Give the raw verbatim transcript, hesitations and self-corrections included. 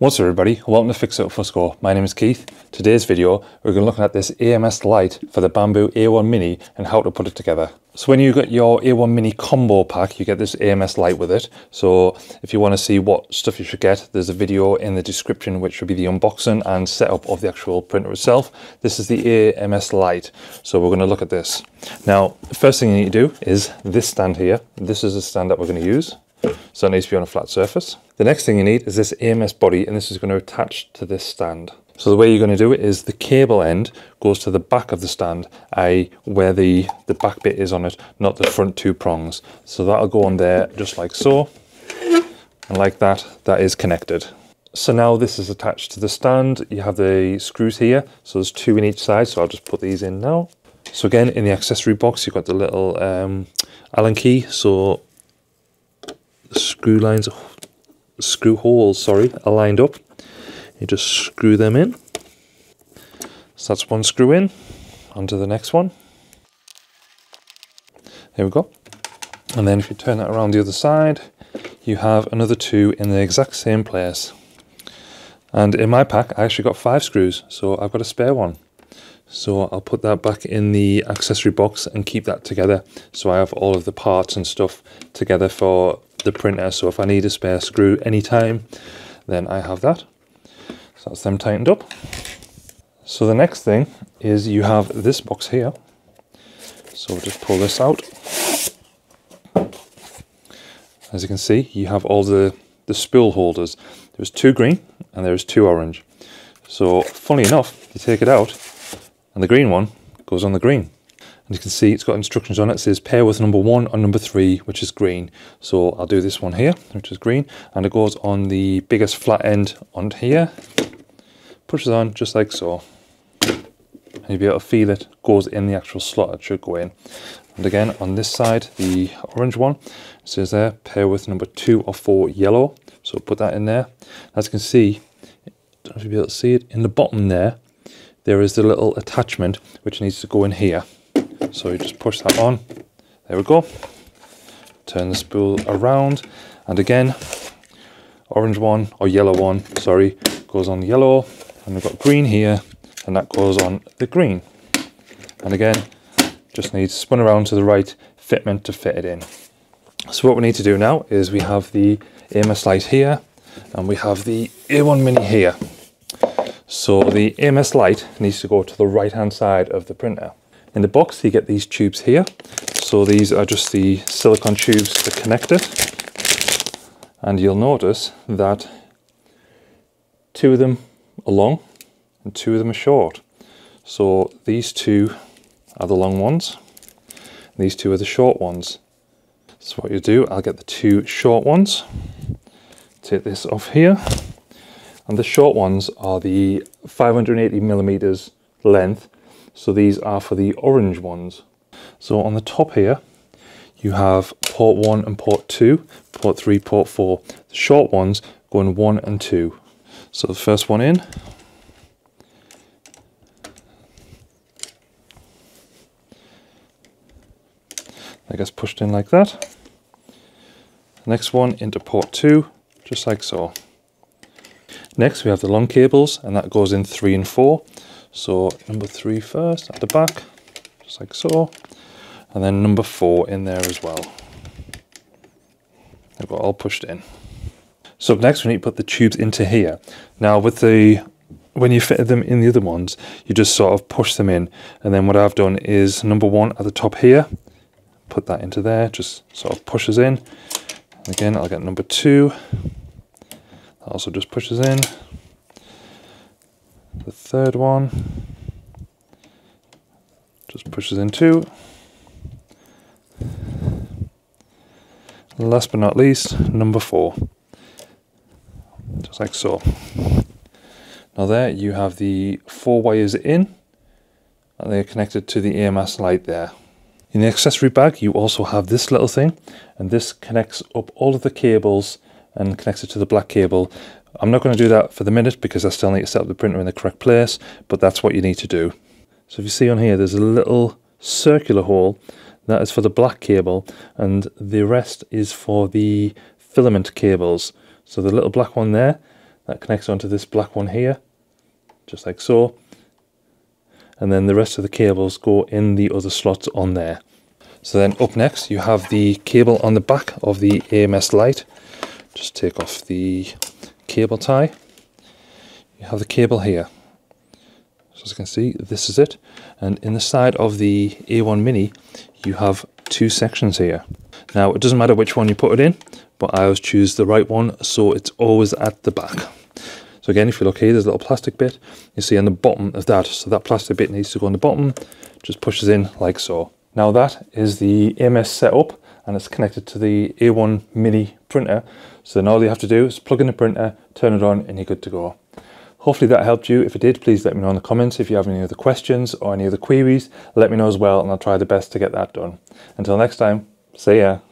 What's up everybody, welcome to Fix It Up For Score. My name is Keith. Today's video we're going to look at this A M S Lite for the Bamboo A one Mini and how to put it together. So when you get your A one Mini combo pack you get this A M S Lite with it. So if you want to see what stuff you should get, there's a video in the description which will be the unboxing and setup of the actual printer itself. This is the A M S Lite. So we're going to look at this. Now first thing you need to do is this stand here. This is the stand that we're going to use. So it needs to be on a flat surface. The next thing you need is this A M S body, and this is going to attach to this stand. So the way you're going to do it is the cable end goes to the back of the stand, that is where the, the back bit is on it, not the front two prongs. So that'll go on there just like so, and like that, that is connected. So now this is attached to the stand. You have the screws here, so there's two in each side, so I'll just put these in now. So again, in the accessory box, you've got the little um, Allen key, so screw lines, oh, screw holes, sorry, are lined up. You just screw them in. So that's one screw in, onto the next one. There we go. And then if you turn that around the other side, you have another two in the exact same place. And in my pack, I actually got five screws, so I've got a spare one. So I'll put that back in the accessory box and keep that together. So I have all of the parts and stuff together for the printer, so if I need a spare screw anytime, then I have that. So that's them tightened up. So the next thing is you have this box here. So we'll just pull this out. As you can see, you have all the, the spool holders. There's two green and there's two orange. So funny enough, you take it out and the green one goes on the green. You can see it's got instructions on it. It says pair with number one or number three, which is green. So I'll do this one here, which is green, and it goes on the biggest flat end on here. Pushes on just like so. And you'll be able to feel it goes in the actual slot it should go in. And again, on this side, the orange one, it says there, pair with number two or four yellow. So put that in there. As you can see, I don't know if you'll be able to see it, in the bottom there, there is the little attachment which needs to go in here. So you just push that on, there we go, turn the spool around, and again, orange one, or yellow one, sorry, goes on yellow, and we've got green here, and that goes on the green. And again, just need to spin around to the right fitment to fit it in. So what we need to do now is we have the A M S Lite here, and we have the A one Mini here. So the A M S Lite needs to go to the right hand side of the printer. In the box, you get these tubes here. So these are just the silicone tubes that connect it. And you'll notice that two of them are long and two of them are short. So these two are the long ones. And these two are the short ones. So what you do, I'll get the two short ones. Take this off here. And the short ones are the five hundred eighty millimeters length. So these are for the orange ones. So on the top here, you have port one and port two, port three, port four. The short ones go in one and two. So the first one in. That gets pushed in like that. Next one into port two, just like so. Next we have the long cables, and that goes in three and four. So number three first at the back, just like so, and then number four in there as well. They've got all pushed in. So up next we need to put the tubes into here. Now with the, when you fitted them in the other ones, you just sort of push them in, and then what I've done is number one at the top here, put that into there, just sort of pushes in. And again, I'll get number two, that also just pushes in. The third one just pushes in two. And last but not least, number four, just like so. Now there you have the four wires in, and they're connected to the A M S Lite there. In the accessory bag you also have this little thing, and this connects up all of the cables and connects it to the black cable. I'm not going to do that for the minute because I still need to set up the printer in the correct place, but that's what you need to do. So if you see on here, there's a little circular hole that is for the black cable, and the rest is for the filament cables. So the little black one there, that connects onto this black one here, just like so, and then the rest of the cables go in the other slots on there. So then up next you have the cable on the back of the A M S Lite. Just take off the cable tie. You have the cable here. So as you can see, this is it, and in the side of the A one Mini you have two sections here. Now it doesn't matter which one you put it in, but I always choose the right one, so it's always at the back. So again, if you look here, there's a little plastic bit you see on the bottom of that, so that plastic bit needs to go on the bottom, just pushes in like so. Now that is the A M S setup, and it's connected to the A one Mini printer, so then all you have to do is plug in the printer, turn it on, and you're good to go. Hopefully that helped you. If it did, please let me know in the comments. If you have any other questions or any other queries, let me know as well, and I'll try the best to get that done. Until next time, see ya.